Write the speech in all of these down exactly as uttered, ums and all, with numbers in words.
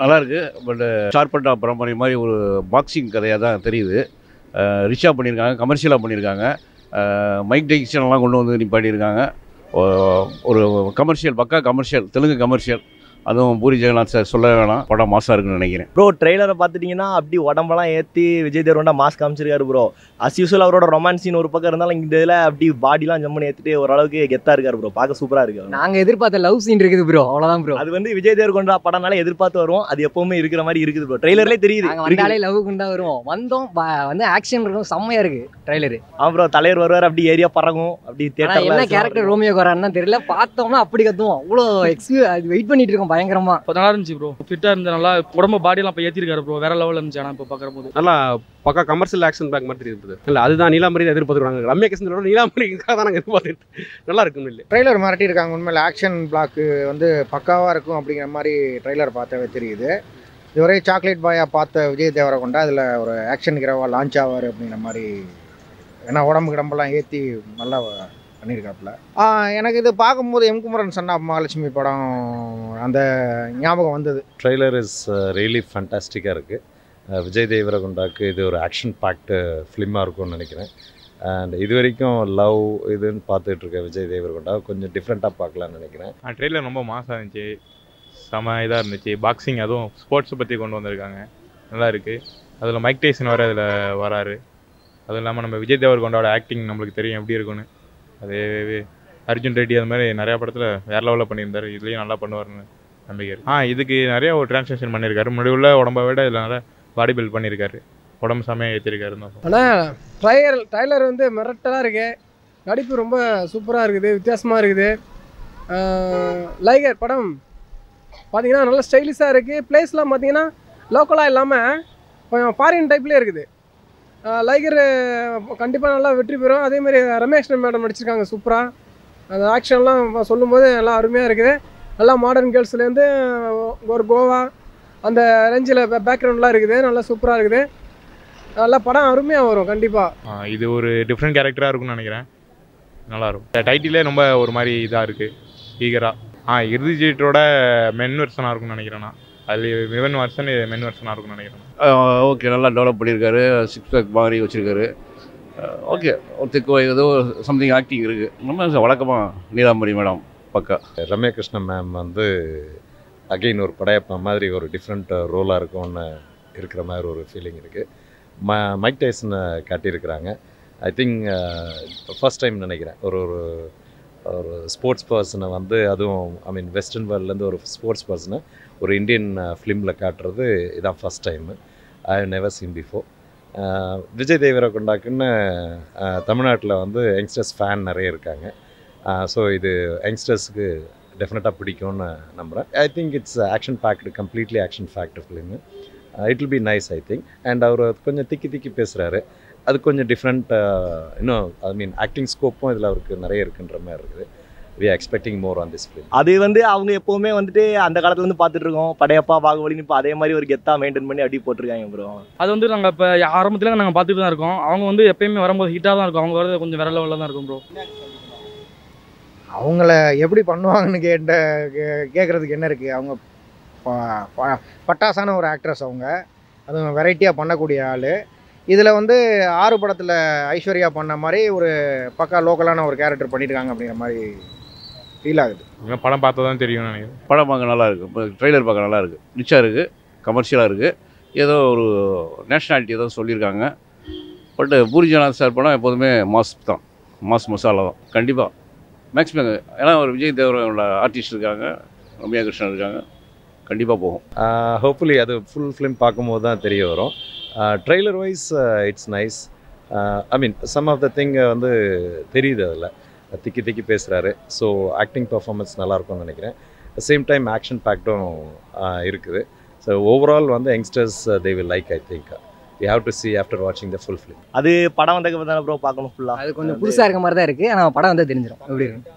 நல்லா இருக்கு. பட் ஷார்பட்டா பரம்பரை மாதிரி ஒரு பாக்ஸிங் கதையாக தான் தெரியுது. ரிச்சா பண்ணியிருக்காங்க, கமர்ஷியலாக பண்ணியிருக்காங்க, மைக் டைசன்லாம் கொண்டு வந்து நிப்பாட்டியிருக்காங்க. ஒரு கமர்ஷியல் பக்கா கமர்ஷியல் தெலுங்கு கமர்ஷியல், அதுவும் பூரி ஜெகநாத் சார் சொல்ல வேணாம். படம் மாசாக இருக்குன்னு நினைக்கிறேன். ப்ரோ ட்ரெய்லரை பார்த்துட்டிங்கன்னா அப்படி உடம்பெல்லாம் ஏற்றி விஜய் தேவரகொண்டா மாஸ் காமிச்சிருக்காரு ப்ரோ. அஸ் யூஸ்வல் அவரோட ரொமான்ஸின் ஒரு பக்கம் இருந்தாலும் இந்த இதில் அப்படி பாடிலாம் ஜம்மன் ஏற்றிட்டு ஓரளவுக்கு கெத்தாக இருக்காரு ப்ரோ. பார்க்க சூப்பராக இருக்குது. நாங்கள் எதிர்பார்த்த லவ் சீன் இருக்குது ப்ரோ, அவ்வளோதான் ப்ரோ. அது வந்து விஜய் தேவரகொண்டா படம்னால எதிர்பார்த்து வருவோம், அது எப்போவுமே இருக்கிற மாதிரி இருக்குது ப்ரோ. ட்ரெய்லர்லேயே தெரியுது லவ் குண்டா வருவோம். வந்தோம் வந்து ஆக்ஷன் இருக்கும், செம்மையாக இருக்குது ட்ரெய்லரு. ஆ ப்ரோ, தலைவர் வருவார், அப்படி ஏரியா பறக்கும், அப்படி தேட்டர் என்ன கேரக்டர் ரோமியோ வரான்னு தெரியல, பார்த்தோம்னா அப்படி கத்துவோம். அவ்வளோ எக்ஸ்க்யூ அது வெயிட் பண்ணிட்டு இருக்கோம். பயங்கரமா நல்லா இருந்துச்சு ப்ரோ. ஃபிட்டா இருந்து நல்லா உடம்பு பாடியெல்லாம் இப்போ ஏற்றிருக்காரு ப்ரோ, வேற லெவலில் இருந்துச்சு. ஆனால் இப்போ பார்க்கும்போது நல்லா பக்கா கமர்ஷியல் ஆக்ஷன் பேக் மாதிரி இருக்குது. இல்லை அதுதான் நீலாம்பரி எதிர்பார்த்துருக்காங்க, ரம்யா கிருஷ்ணனோட நீலாம்பரிக்காக தான் நாங்கள் எதிர்பார்த்துட்டு நல்லா இருக்கும். இல்லை ட்ரெய்லர் மிரட்டி இருக்காங்க உண்மையில். ஆக்ஷன் பிளாக்கு வந்து பக்காவாக இருக்கும் அப்படிங்கிற மாதிரி ட்ரெய்லர் பார்த்தாவே தெரியுது. இதுவரை சாக்லேட் பாயாக பார்த்த விஜய் தேவரகொண்டா அதில் ஒரு ஆக்ஷன் கிரவா லான்ச் ஆவார் அப்படிங்கிற மாதிரி. ஏன்னா உடம்பு கிடம்பெல்லாம் ஏற்றி நல்லா பண்ணியிருக்காப்புல. எனக்கு இது பார்க்கும்போது எம் குமரன் சன்னா மகாலட்சுமி படம் அந்த ஞாபகம் வந்தது. ட்ரெய்லர் இஸ் ரியலி ஃபண்டாஸ்டிக்காக இருக்குது. விஜய் தேவரகொண்டாவுக்கு இது ஒரு ஆக்ஷன் பேக்டு ஃபிலிமாக இருக்கும்னு நினைக்கிறேன். அண்ட் இது வரைக்கும் லவ் இதுன்னு பார்த்துட்டு இருக்க விஜய் தேவரகொண்டா கொஞ்சம் டிஃப்ரெண்ட்டாக பார்க்கலான்னு நினைக்கிறேன். ட்ரெய்லர் ரொம்ப மாசாக இருந்துச்சு, செம இதாக இருந்துச்சு. பாக்ஸிங் அதுவும் ஸ்போர்ட்ஸை பற்றி கொண்டு வந்திருக்காங்க, நல்லா இருக்குது. அதில் மைக் டைசன் வேறு அதில் வராரு. அதுவும் இல்லாமல் நம்ம விஜய் தேவரகொண்டாவோட ஆக்டிங் நம்மளுக்கு தெரியும் எப்படி இருக்குன்னு. அதே அர்ஜுன் ரெட்டி அது மாதிரி நிறையா படத்தில் வேறு லெவலில் பண்ணியிருந்தார், இதுலேயும் நல்லா பண்ணுவார்னு நம்பிக்கை இருக்குது. ஆ இதுக்கு நிறையா ஒரு டிரான்ஸ்லேஷன் பண்ணியிருக்காரு. முன்னாடி உள்ள உடம்பை விட இதில் நிறையா பாடி பில்ட் பண்ணியிருக்காரு, உடம்பு செமையாக ஏற்றிருக்காரு. ஆனால் ட்ரையர் ட்ரைலர் வந்து மிரட்டலாக இருக்குது, நடிப்பு ரொம்ப சூப்பராக இருக்குது, வித்தியாசமாக இருக்குது. லைகர் படம் பார்த்திங்கன்னா நல்லா ஸ்டைலிஷாக இருக்குது. பிளேஸ்லாம் பார்த்திங்கன்னா லோக்கலாக இல்லாமல் கொஞ்சம் ஃபாரின் டைப்லேயே இருக்குது. லைகர் கண்டிப்பாக நல்லா வெற்றி பெறும். அதேமாதிரி ரம்யா கிருஷ்ணன் மேடம் நடிச்சிருக்காங்க சூப்பராக. அந்த ஆக்ஷன்லாம் சொல்லும்போது நல்லா அருமையாக இருக்குது. நல்லா மாடர்ன் கேர்ள்ஸ்லேருந்து ஒரு கோவா அந்த ரேஞ்சில் பேக்ரவுண்ட்லாம் இருக்குது, நல்லா சூப்பராக இருக்குது. நல்லா படம் அருமையாக வரும் கண்டிப்பாக. இது ஒரு டிஃப்ரெண்ட் கேரக்டராக இருக்கும்னு நினைக்கிறேன், நல்லாயிருக்கும். டைட்டிலே ரொம்ப ஒரு மாதிரி இதாக இருக்குது, ஈகராக. ஆ இறுதிஜீட்டோட மென் வெர்ஷனாக இருக்கும்னு நினைக்கிறேன் நான். அது விமன் வருஷன் மென் வருஷனாக இருக்கும்னு நினைக்கிறேன். ஓகே நல்லா டெவலப் பண்ணியிருக்காரு, சிக்ஸ் பேக் மாதிரி வச்சுருக்காரு. ஓகே ஒருத்துக்கு ஏதோ சம்திங் ஆக்டிங் இருக்குது. நம்ம வழக்கமாக நீலாம்பரி மேடம் பக்கா. ரம்யா கிருஷ்ணன் மேம் வந்து அகெயின் ஒரு படையப்பா மாதிரி ஒரு டிஃப்ரெண்ட் ரோலாக இருக்கும்னு இருக்கிற மாதிரி ஒரு ஃபீலிங் இருக்குது. ம மைக் டைசனை காட்டியிருக்கிறாங்க. ஐ திங்க் ஃபர்ஸ்ட் டைம் நினைக்கிறேன் ஒரு ஒரு ஒரு ஸ்போர்ட்ஸ் பர்சனை வந்து, அதுவும் ஐ மீன் வெஸ்டர்ன் வேர்ல்ட்லேருந்து ஒரு ஸ்போர்ட்ஸ் பர்சனை ஒரு இந்தியன் ஃபிலிமில் காட்டுறது இதான் first time. I have never seen before. Vijay தேவரகொண்டாக்குன்னு தமிழ்நாட்டில் வந்து யங்ஸ்டர்ஸ் ஃபேன் நிறைய இருக்காங்க. ஸோ இது யங்ஸ்டர்ஸுக்கு டெஃபினட்டாக பிடிக்கும்னு நம்புகிறேன். I think it's action packed, completely action packed film. It will be nice I think. And அவர் கொஞ்சம் திக்கி திக்கி பேசுகிறாரு, அது கொஞ்சம் டிஃப்ரெண்ட். இன்னும் ஐ மீன் ஆக்டிங் ஸ்கோப்பும் இதில் அவருக்கு நிறைய இருக்குன்ற மாதிரி இருக்குது. We are expecting more on this film. அது வந்து அவங்க எப்போவுமே வந்துட்டு அந்த காலத்துலேருந்து பார்த்துட்டு இருக்கோம் படையப்பா பாகுபலின்னு. இப்போ அதே மாதிரி ஒரு கெத்தாக மெயின்டைன் பண்ணி அப்படி போட்டிருக்காங்க ப்ரோ. அது வந்து நாங்கள் இப்போ ஆரம்பத்தில் நாங்கள் பார்த்துட்டு தான் இருக்கோம். அவங்க வந்து எப்போயுமே வரும்போது ஹிட்டாக தான் இருக்கும், அவங்க வரது கொஞ்சம் வேற லெவலில் தான் இருக்கும் ப்ரோ. அவங்கள எப்படி பண்ணுவாங்கன்னு கேட்ட கேட்குறதுக்கு என்ன இருக்குது. அவங்க பட்டாசான ஒரு ஆக்ட்ரஸ், அவங்க அதுவும் வெரைட்டியாக பண்ணக்கூடிய ஆள். இதில் வந்து ஆறு படத்தில் ஐஸ்வர்யா பண்ண மாதிரி ஒரு பக்கா லோக்கலான ஒரு கேரக்டர் பண்ணியிருக்காங்க அப்படிங்கிற மாதிரி ஃபீல் ஆகுது. படம் பார்த்தா தான் தெரியும் நினைக்கிறேன். படம் பார்க்க நல்லா இருக்குது, ட்ரெய்லர் பார்க்க நல்லா இருக்குது, ரிச்சாக இருக்குது, கமர்ஷியலாக இருக்குது. ஏதோ ஒரு நேஷ்னாலிட்டி ஏதோ சொல்லியிருக்காங்க. பட் பூரி ஜெகநாத் சார் படம் எப்போதுமே மாஸ் தான், மாஸ் மசாலா தான் கண்டிப்பாக மேக்ஸிமம். ஏன்னா ஒரு விஜய் தேவரகொண்டா ஆர்டிஸ்ட் இருக்காங்க, ரம்யா கிருஷ்ணன் இருக்காங்க, கண்டிப்பாக போகும். ஹோப்ஃபுல்லி அது ஃபுல் ஃபிலிம் பார்க்கும்போது தான் தெரிய வரும். Trailer wise it's nice. I mean some of the thing வந்து தெரியுது, அதில் திக்கி திக்கி பேசுகிறாரு. ஸோ ஆக்டிங் பர்ஃபார்மன்ஸ் நல்லாயிருக்கும்னு நினைக்கிறேன். சேம் டைம் ஆக்ஷன் பேக்டும் இருக்குது. ஸோ ஓவரால் வந்து youngsters they will like I think. We have to see after வாட்சிங் த ஃபுல் ஃபிலிம். அது படம் வந்ததுக்கு தானே ப்ரோ பார்க்கணும் ஃபுல்லாக. அது கொஞ்சம் புதுசாக இருக்க மாதிரி தான் இருக்குது, ஆனால் படம் வந்து தெரிஞ்சிடும் எப்படி இருக்கும்.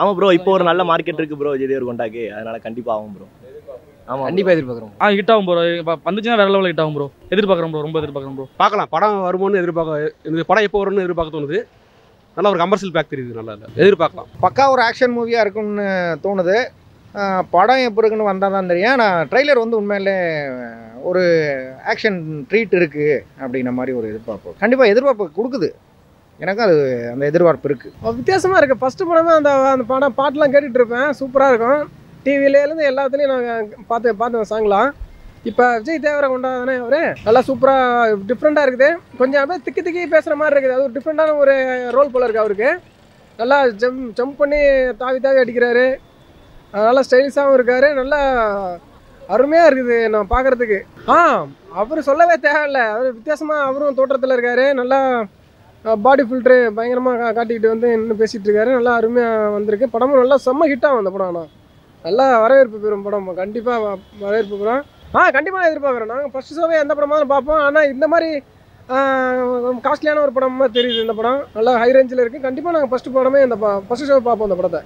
ஆமாம் ப்ரோ, இப்போ ஒரு நல்ல மார்க்கெட் இருக்குது ப்ரோ விஜய் தேவரகொண்டாக்கு, அதனால் கண்டிப்பாக ஆகும் ப்ரோ. ஆமாம் கண்டிப்பாக எதிர்பார்க்குறோம். ஆ ஹிட் ஆகும் ப்ரோ, வந்துச்சுன்னா வேற லெவலில் ஹிட் ஆகும் ப்ரோ. எதிர்பார்க்குறோம் ப்ரோ, ரொம்ப எதிர்பார்க்குறோம் ப்ரோ. பார்க்கலாம் படம் வருமோன்னு எதிர்பார்க்க, இந்த படம் எப்போ வரும்னு எதிர்பார்க்க தோணுது. நல்லா ஒரு கமர்ஷியல் பேக் தெரியுது, நல்லா இல்லை எதிர்பார்க்கலாம். பக்கா ஒரு ஆக்ஷன் மூவியாக இருக்கும்னு தோணுது. படம் எப்பருக்குன்னு வந்தால் தான் தெரியும். நான் ட்ரெய்லர் வந்து உண்மையிலே ஒரு ஆக்ஷன் ட்ரீட் இருக்குது அப்படின்ன மாதிரி ஒரு எதிர்பார்ப்பு கண்டிப்பாக எதிர்பார்ப்பு கொடுக்குது. எனக்கு அது அந்த எதிர்பார்ப்பு இருக்குது. வித்தியாசமாக இருக்குது. ஃபஸ்ட்டு படமே அந்த அந்த படம் பாட்டெலாம் கேட்டுட்ருப்பேன், சூப்பராக இருக்கும். டிவிலேருந்து எல்லாத்துலேயும் நான் பார்த்து பார்த்து சாங்கலாம். இப்போ விஜய் தேவரகொண்டா தானே அவர், நல்லா சூப்பராக டிஃப்ரெண்ட்டாக இருக்குது. கொஞ்சம் அப்படியே திக்கி திக்கி பேசுகிற மாதிரி இருக்குது. அது ஒரு டிஃப்ரெண்ட்டான ஒரு ரோல் போல் இருக்குது அவருக்கு. நல்லா ஜம் ஜம்ப் பண்ணி தாவி தாவி அடிக்கிறாரு, நல்லா ஸ்டைலிஷாகவும் இருக்கார், நல்லா அருமையாக இருக்குது நான் பார்க்குறதுக்கு. ஆ அவர் சொல்லவே தேவையில்லை, அவர் வித்தியாசமாக அவரும் தோற்றத்தில் இருக்கார். நல்லா பாடி ஃபில்ட்ரு பயங்கரமாக காட்டிக்கிட்டு வந்து இன்னும் பேசிகிட்டு இருக்காரு. நல்லா அருமையாக வந்திருக்கு படமும். நல்லா செம்ம ஹிட்டாகும் அந்த படம். ஆனால் நல்லா வரவேற்பு பெறும் படம், கண்டிப்பாக வரவேற்பு பெறும். ஆ கண்டிப்பாக எதிர்பார்க்குறோம். நாங்கள் ஃபஸ்ட்டு ஷோவே எந்த படமாக பார்ப்போம், ஆனால் இந்த மாதிரி காஸ்ட்லியான ஒரு படமாக தெரியுது இந்த படம். நல்லா ஹை ரேஞ்சில் இருக்குது. கண்டிப்பாக நாங்கள் ஃபஸ்ட்டு படமே இந்த ஃபஸ்ட்டு ஷோவை பார்ப்போம் அந்த படத்தை.